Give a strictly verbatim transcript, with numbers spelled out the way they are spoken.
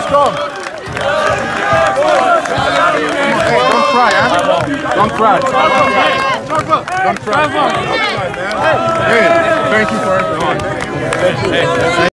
guys, come. Hey, don't cry, huh? Don't cry. Don't cry. Don't cry, man. Hey, thank you for everything.